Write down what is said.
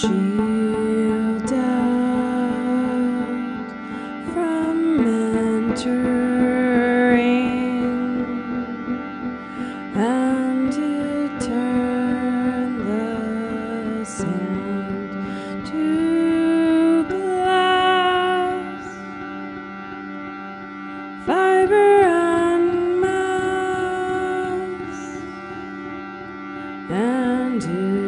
shielded from entering and you turn the sand to glass, fiber and mass, and you